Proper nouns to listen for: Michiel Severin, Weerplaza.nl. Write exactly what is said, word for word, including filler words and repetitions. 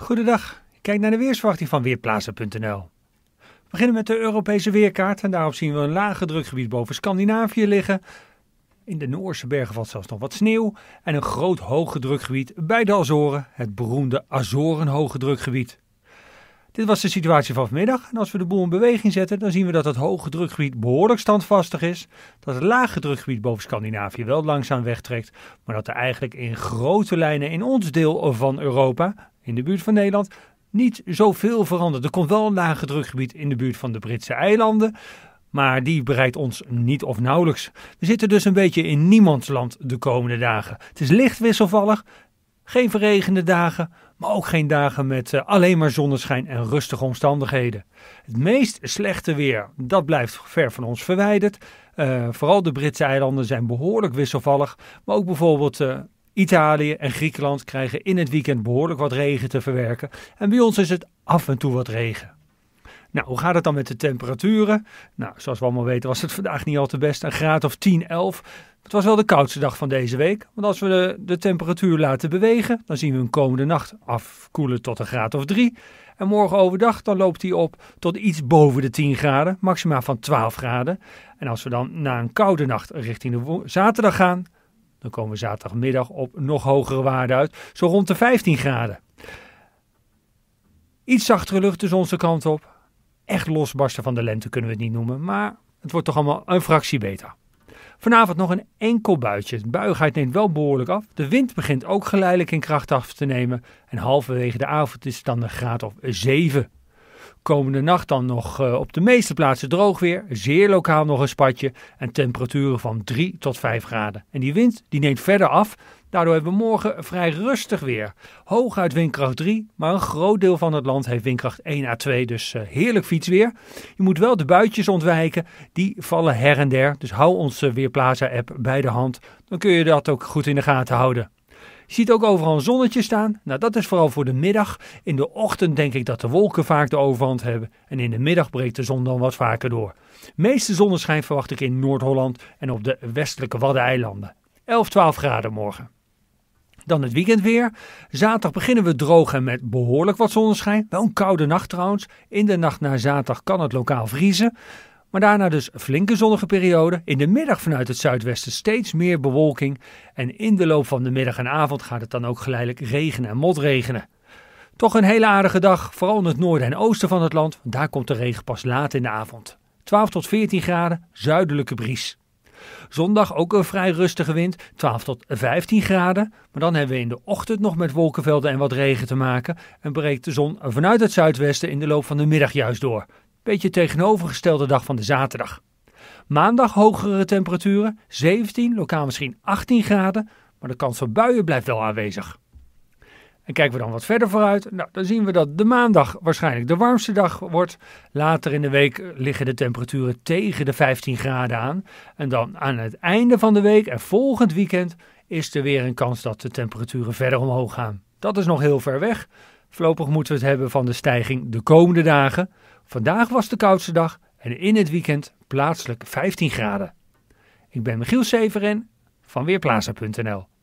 Goedendag, kijk naar de weersverwachting van Weerplaza punt n l. We beginnen met de Europese weerkaart en daarop zien we een lage drukgebied boven Scandinavië liggen. In de Noorse bergen valt zelfs nog wat sneeuw en een groot hoge drukgebied bij de Azoren, het beroemde Azoren hoge drukgebied. Dit was de situatie van vanmiddag en als we de boel in beweging zetten dan zien we dat het hoge drukgebied behoorlijk standvastig is, dat het lage drukgebied boven Scandinavië wel langzaam wegtrekt, maar dat er eigenlijk in grote lijnen in ons deel van Europa, in de buurt van Nederland, niet zoveel verandert. Er komt wel een lage drukgebied in de buurt van de Britse eilanden, maar die bereikt ons niet of nauwelijks. We zitten dus een beetje in niemandsland de komende dagen. Het is licht wisselvallig. Geen verregende dagen, maar ook geen dagen met uh, alleen maar zonneschijn en rustige omstandigheden. Het meest slechte weer, dat blijft ver van ons verwijderd. Uh, vooral de Britse eilanden zijn behoorlijk wisselvallig. Maar ook bijvoorbeeld uh, Italië en Griekenland krijgen in het weekend behoorlijk wat regen te verwerken. En bij ons is het af en toe wat regen. Nou, hoe gaat het dan met de temperaturen? Nou, zoals we allemaal weten was het vandaag niet al te best. Een graad of tien, elf. Het was wel de koudste dag van deze week. Want als we de, de temperatuur laten bewegen, dan zien we hem komende nacht afkoelen tot een graad of drie. En morgen overdag dan loopt hij op tot iets boven de tien graden. Maximaal van twaalf graden. En als we dan na een koude nacht richting de wo- zaterdag gaan, dan komen we zaterdagmiddag op nog hogere waarden uit. Zo rond de vijftien graden. Iets zachtere lucht dus onze kant op. Echt losbarsten van de lente kunnen we het niet noemen, maar het wordt toch allemaal een fractie beter. Vanavond nog een enkel buitje. De buiigheid neemt wel behoorlijk af. De wind begint ook geleidelijk in kracht af te nemen. En halverwege de avond is het dan een graad of zeven. Komende nacht dan nog uh, op de meeste plaatsen droog weer. Zeer lokaal nog een spatje. En temperaturen van drie tot vijf graden. En die wind die neemt verder af. Daardoor hebben we morgen vrij rustig weer. Hooguit windkracht drie, maar een groot deel van het land heeft windkracht één à twee, dus uh, heerlijk fietsweer. Je moet wel de buitjes ontwijken, die vallen her en der. Dus hou onze Weerplaza-app bij de hand, dan kun je dat ook goed in de gaten houden. Je ziet ook overal een zonnetje staan. Nou, dat is vooral voor de middag. In de ochtend denk ik dat de wolken vaak de overhand hebben. En in de middag breekt de zon dan wat vaker door. De meeste zonneschijn verwacht ik in Noord-Holland en op de westelijke Waddeneilanden. elf, twaalf graden morgen. Dan het weekendweer. Zaterdag beginnen we droog en met behoorlijk wat zonneschijn. Wel een koude nacht trouwens. In de nacht naar zaterdag kan het lokaal vriezen. Maar daarna dus flinke zonnige periode. In de middag vanuit het zuidwesten steeds meer bewolking. En in de loop van de middag en avond gaat het dan ook geleidelijk regenen en motregenen. Toch een hele aardige dag, vooral in het noorden en oosten van het land. Want daar komt de regen pas laat in de avond. twaalf tot veertien graden, zuidelijke bries. Zondag ook een vrij rustige wind, twaalf tot vijftien graden. Maar dan hebben we in de ochtend nog met wolkenvelden en wat regen te maken. En breekt de zon vanuit het zuidwesten in de loop van de middag juist door. Beetje tegenovergestelde dag van de zaterdag. Maandag hogere temperaturen, zeventien, lokaal misschien achttien graden. Maar de kans op buien blijft wel aanwezig. En kijken we dan wat verder vooruit, nou, dan zien we dat de maandag waarschijnlijk de warmste dag wordt. Later in de week liggen de temperaturen tegen de vijftien graden aan. En dan aan het einde van de week en volgend weekend is er weer een kans dat de temperaturen verder omhoog gaan. Dat is nog heel ver weg. Voorlopig moeten we het hebben van de stijging de komende dagen. Vandaag was de koudste dag en in het weekend plaatselijk vijftien graden. Ik ben Michiel Severin van Weerplaza punt n l.